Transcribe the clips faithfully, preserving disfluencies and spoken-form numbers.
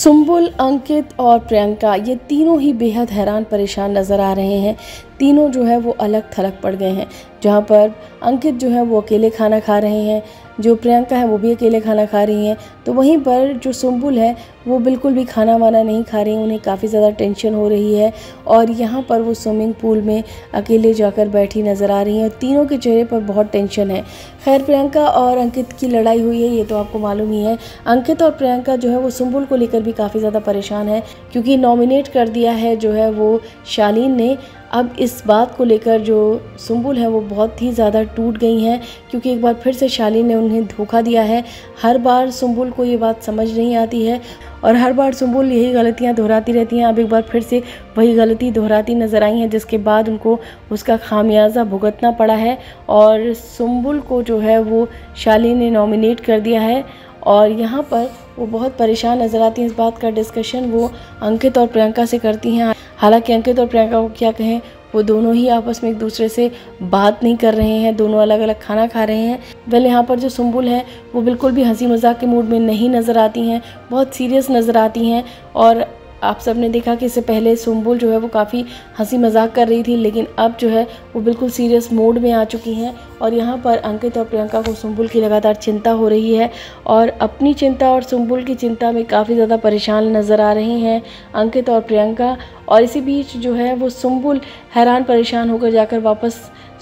सुंबुल, अंकित और प्रियंका ये तीनों ही बेहद हैरान परेशान नज़र आ रहे हैं। तीनों जो है वो अलग थलग पड़ गए हैं। जहाँ पर अंकित जो है वो अकेले खाना खा रहे हैं, जो प्रियंका है वो भी अकेले खाना खा रही हैं, तो वहीं पर जो सुंबुल है वो बिल्कुल भी खाना वाना नहीं खा रही हैं। उन्हें काफ़ी ज़्यादा टेंशन हो रही है और यहाँ पर वो स्विमिंग पूल में अकेले जाकर बैठी नज़र आ रही हैं। तीनों के चेहरे पर बहुत टेंशन है। खैर, प्रियंका और अंकित की लड़ाई हुई है, ये तो आपको मालूम ही है। अंकित और प्रियंका जो है वो सुंबुल को लेकर भी काफ़ी ज़्यादा परेशान है, क्योंकि नॉमिनेट कर दिया है जो है वो शालीन ने। अब इस बात को लेकर जो सुंबुल है वो बहुत ही ज़्यादा टूट गई हैं, क्योंकि एक बार फिर से शालीन ने उन्हें धोखा दिया है। हर बार सुंबुल को ये बात समझ नहीं आती है और हर बार सुंबुल यही गलतियां दोहराती रहती हैं। अब एक बार फिर से वही गलती दोहराती नज़र आई हैं, जिसके बाद उनको उसका खामियाजा भुगतना पड़ा है। और सुंबुल को जो है वो शालीन ने नॉमिनेट कर दिया है और यहाँ पर वो बहुत परेशान नज़र आती हैं। इस बात का डिस्कशन वो अंकित और प्रियंका से करती हैं। हालांकि अंकित और प्रियंका को क्या कहें, वो दोनों ही आपस में एक दूसरे से बात नहीं कर रहे हैं, दोनों अलग अलग खाना खा रहे हैं। वेल, यहाँ पर जो सुंबुल है वो बिल्कुल भी हंसी मजाक के मूड में नहीं नज़र आती हैं, बहुत सीरियस नज़र आती हैं। और आप सब ने देखा कि इससे पहले सुंबुल जो है वो काफ़ी हंसी मजाक कर रही थी, लेकिन अब जो है वो बिल्कुल सीरियस मोड में आ चुकी हैं। और यहाँ पर अंकित और प्रियंका को सुंबुल की लगातार चिंता हो रही है और अपनी चिंता और सुंबुल की चिंता में काफ़ी ज़्यादा परेशान नज़र आ रहे हैं अंकित और प्रियंका। और इसी बीच जो है वो सुंबुल हैरान परेशान होकर जाकर वापस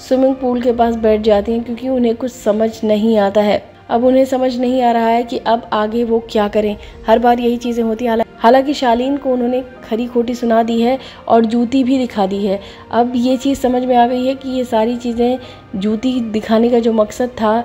स्विमिंग पूल के पास बैठ जाती हैं, क्योंकि उन्हें कुछ समझ नहीं आता है। अब उन्हें समझ नहीं आ रहा है कि अब आगे वो क्या करें। हर बार यही चीज़ें होती हैं। हालांकि शालीन को उन्होंने खरी खोटी सुना दी है और जूती भी दिखा दी है। अब ये चीज़ समझ में आ गई है कि ये सारी चीज़ें, जूती दिखाने का जो मकसद था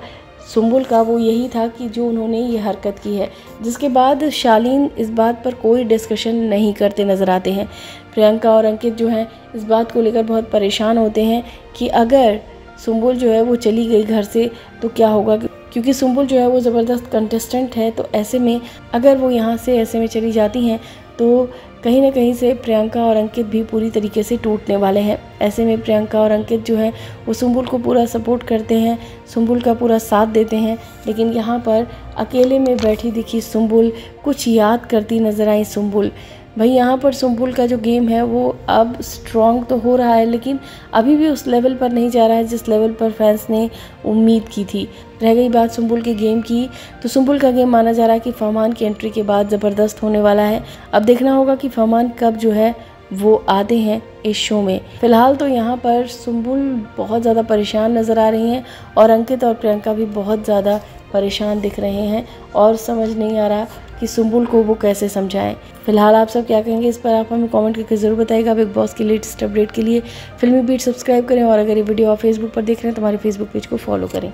सुंबुल का, वो यही था कि जो उन्होंने ये हरकत की है, जिसके बाद शालीन इस बात पर कोई डिस्कशन नहीं करते नज़र आते हैं। प्रियंका और अंकित जो हैं इस बात को लेकर बहुत परेशान होते हैं कि अगर सुंबुल जो है वो चली गई घर से तो क्या होगा, क्योंकि सुंबुल जो है वो ज़बरदस्त कंटेस्टेंट है। तो ऐसे में अगर वो यहाँ से ऐसे में चली जाती हैं तो कहीं ना कहीं से प्रियंका और अंकित भी पूरी तरीके से टूटने वाले हैं। ऐसे में प्रियंका और अंकित जो हैं वो सुंबुल को पूरा सपोर्ट करते हैं, सुंबुल का पूरा साथ देते हैं, लेकिन यहाँ पर अकेले में बैठी दिखी सुंबुल, कुछ याद करती नज़र आई सुंबुल। भाई, यहाँ पर सुंबुल का जो गेम है वो अब स्ट्रॉन्ग तो हो रहा है, लेकिन अभी भी उस लेवल पर नहीं जा रहा है जिस लेवल पर फैंस ने उम्मीद की थी। रह गई बात सुंबुल के गेम की, तो सुंबुल का गेम माना जा रहा है कि फहमान की एंट्री के बाद ज़बरदस्त होने वाला है। अब देखना होगा कि फहमान कब जो है वो आते हैं इस शो में। फ़िलहाल तो यहाँ पर सुंबुल बहुत ज़्यादा परेशान नज़र आ रही हैं और अंकित और प्रियंका भी बहुत ज़्यादा परेशान दिख रहे हैं और समझ नहीं आ रहा कि सुंबुल को वो कैसे समझाएं। फिलहाल आप सब क्या कहेंगे इस पर आप हमें कमेंट करके ज़रूर बताइएगा। बिग बॉस के लेटेस्ट अपडेट के लिए फिल्मी बीट सब्सक्राइब करें और अगर ये वीडियो आप फेसबुक पर देख रहे हैं तो हमारे फेसबुक पेज को फॉलो करें।